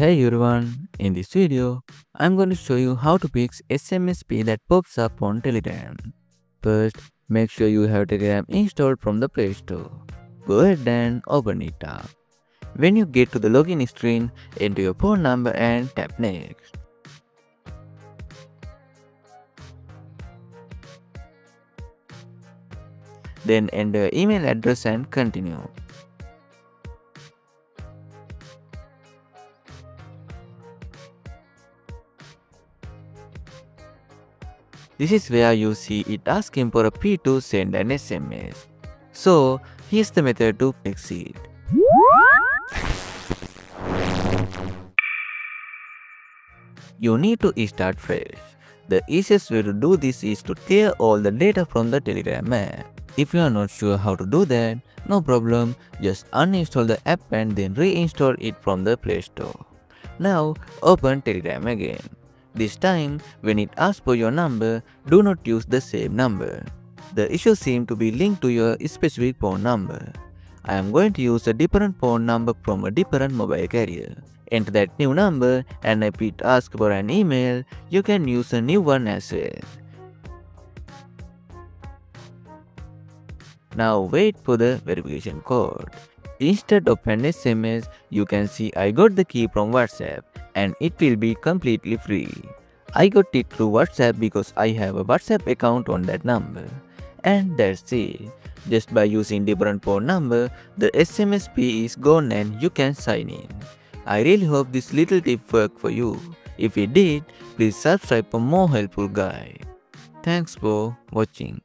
Hey everyone, in this video, I'm going to show you how to fix SMSP that pops up on Telegram. First, make sure you have Telegram installed from the Play Store. Go ahead and open it up. When you get to the login screen, enter your phone number and tap next. Then enter your email address and continue. This is where you see it asking for a fee to send an SMS. So, here's the method to fix it. You need to start fresh. The easiest way to do this is to clear all the data from the Telegram app. If you are not sure how to do that, no problem, just uninstall the app and then reinstall it from the Play Store. Now, open Telegram again. This time, when it asks for your number, do not use the same number. The issue seems to be linked to your specific phone number. I am going to use a different phone number from a different mobile carrier. Enter that new number, and if it asks for an email, you can use a new one as well. Now wait for the verification code. Instead of an SMS, you can see I got the key from WhatsApp. And it will be completely free. I got it through WhatsApp because I have a WhatsApp account on that number. And that's it. Just by using different phone number, the SMSP is gone and you can sign in. I really hope this little tip worked for you. If it did, please subscribe for more helpful guide. Thanks for watching.